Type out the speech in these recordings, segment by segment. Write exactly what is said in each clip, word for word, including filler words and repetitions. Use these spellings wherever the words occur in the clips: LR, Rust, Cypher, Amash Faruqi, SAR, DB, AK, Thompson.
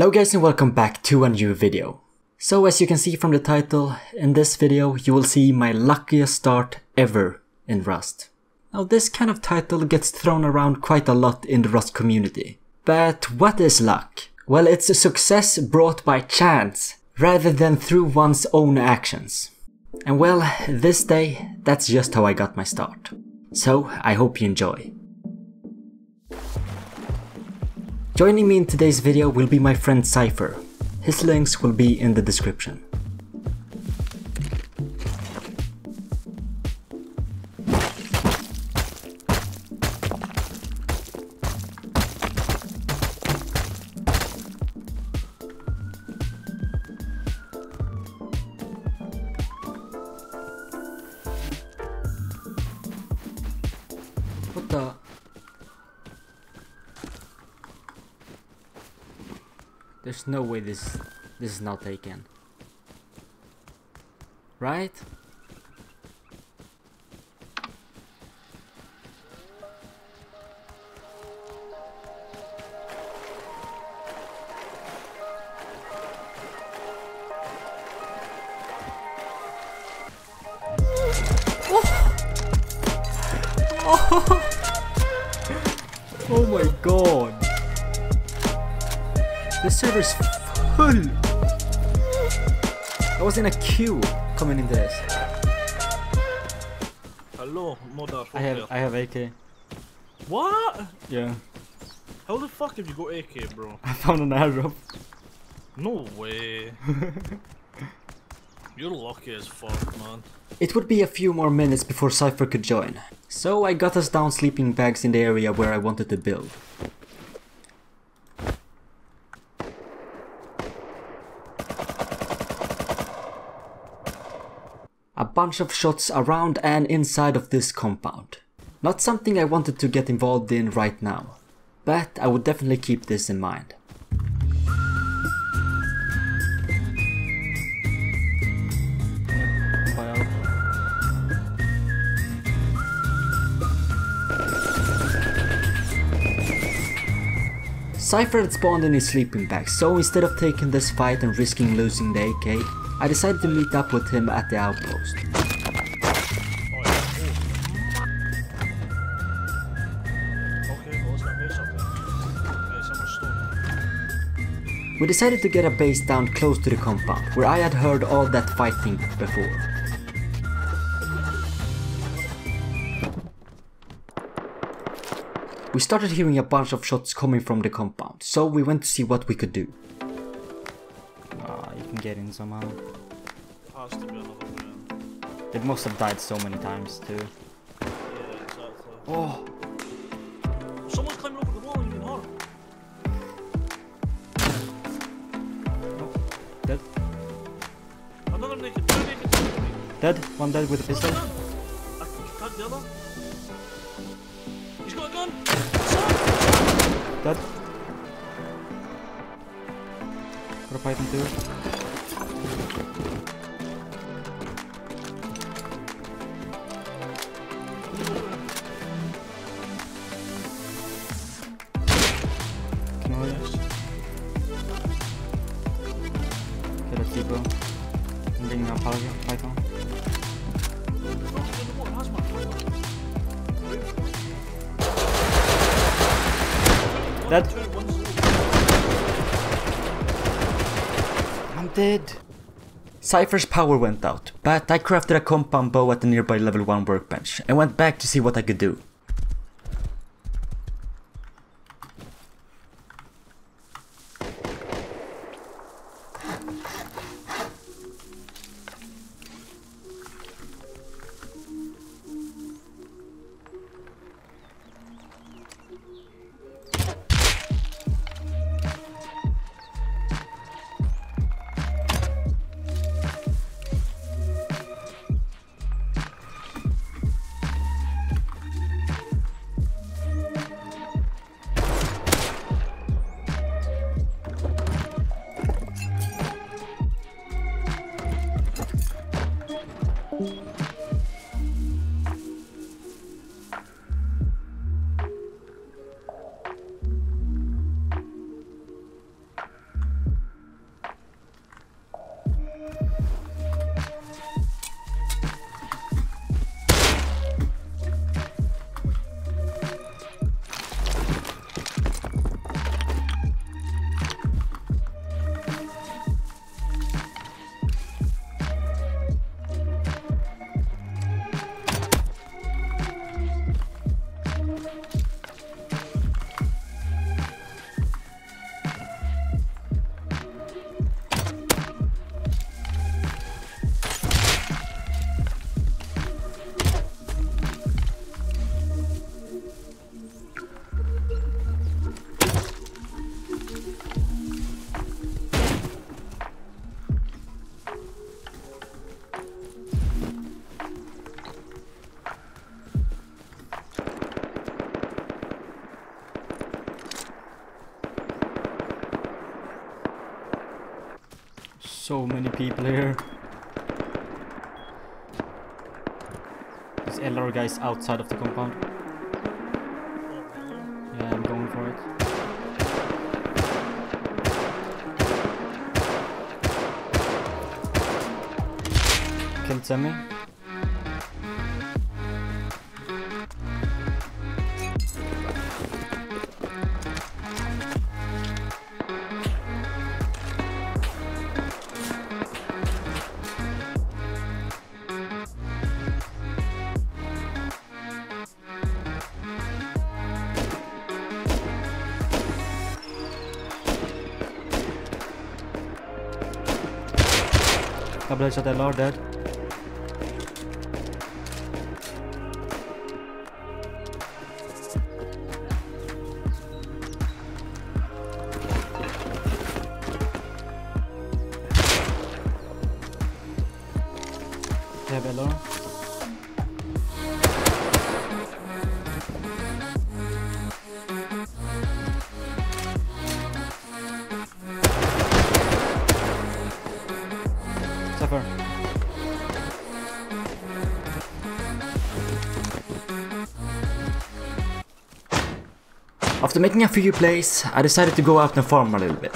Hello guys and welcome back to a new video. So as you can see from the title, in this video you will see my luckiest start ever in Rust. Now this kind of title gets thrown around quite a lot in the Rust community. But what is luck? Well, it's a success brought by chance rather than through one's own actions. And well, this day, that's just how I got my start. So I hope you enjoy. Joining me in today's video will be my friend Cypher. His links will be in the description. What the? There's no way this this is not taken, right? Oh, oh, oh my god. The server's full! I was in a queue coming into this. Hello, mother. I have, I have A K. What? Yeah. How the fuck have you got A K, bro? I found an airdrop. No way. You're lucky as fuck, man. It would be a few more minutes before Cypher could join. So I got us down sleeping bags in the area where I wanted to build. A bunch of shots around and inside of this compound. Not something I wanted to get involved in right now, but I would definitely keep this in mind. Cypher had spawned in his sleeping bag, so instead of taking this fight and risking losing the A K, I decided to meet up with him at the outpost. We decided to get a base down close to the compound, where I had heard all that fighting before. We started hearing a bunch of shots coming from the compound, so we went to see what we could do. Can get in somehow. Has to be another man. They must have died so many times too. Yeah, exactly. Oh! Someone's climbing over the wall and you are. Oh, dead. Another naked, two naked, two naked. Dead, one dead with a pistol. I can't the other. He's got a gun! Son! Dead. What a python do. Dead. I'm dead. Cypher's power went out, but I crafted a compound bow at the nearby level one workbench and went back to see what I could do. So many people here. This L R guy is outside of the compound. Yeah, I'm going for it. Killed Sammy. Double headshot L R dead. They have L R. Cypher. After making a few plays, I decided to go out and farm a little bit.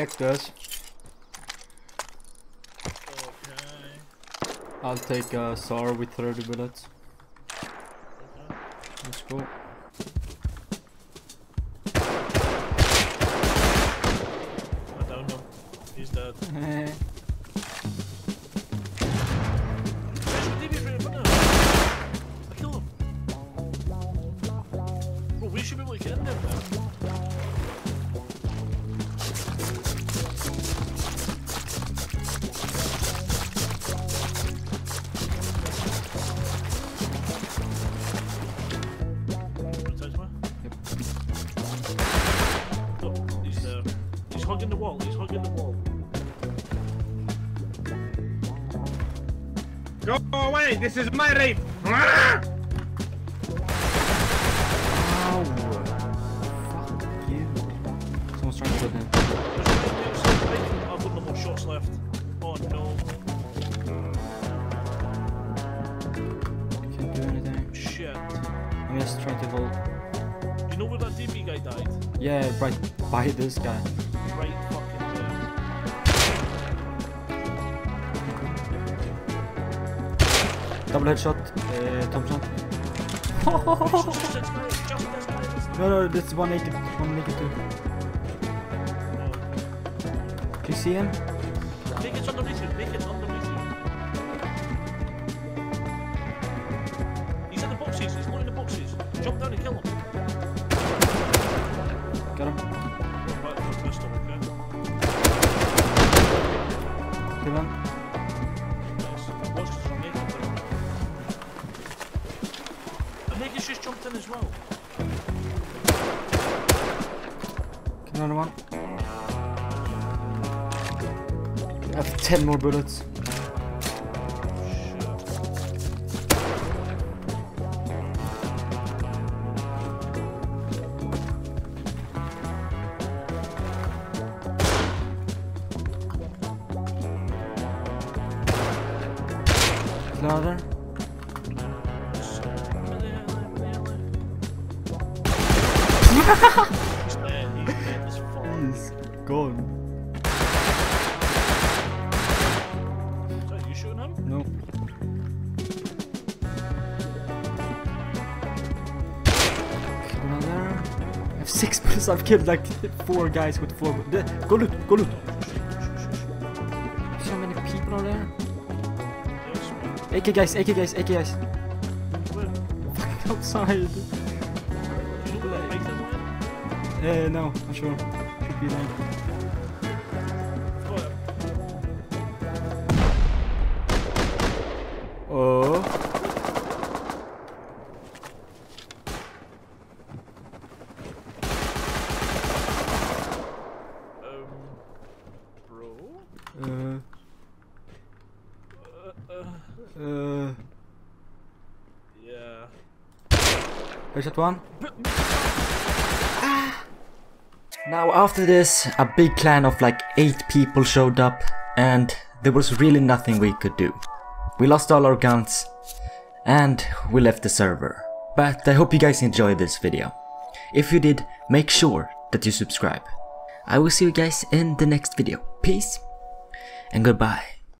Text us. Okay. I'll take a S A R with thirty bullets. Okay. Let's go. I don't know. He's dead. I killed him. Bro, we should be able to get him there, man. Hugging the wall, he's hugging the wall. Go away, this is my rape! Ow! Fuck you. Someone's trying to put him. I've got no more shots left. Oh no. I can't do anything. Shit. I'm just trying to hold. You know where that D B guy died? Yeah, right by this guy. Right fucking down. Double headshot, uh, Thompson. No, no, that's one eighty-two. Do you see him? Make it on the mission, make it on the mission. Jump down and kill him. Got him. Kill him. Nice. The Hager's just jumped in as well. Kill another one. I have ten more bullets. Another. He's gone. So you shooting him? No. Another. I have six bullets. I've killed like four guys with four. Go loot. Go loot. So many people are there. A K guys, A K guys, A K guys. Where? Fucking outside. Eh, uh, no, I'm sure. Should be like. Oh. Um, bro. Uh. Uh. Yeah. There's that one. Ah. Now after this, a big clan of like eight people showed up, and there was really nothing we could do. We lost all our guns, and we left the server. But I hope you guys enjoyed this video. If you did, make sure that you subscribe. I will see you guys in the next video. Peace, and goodbye.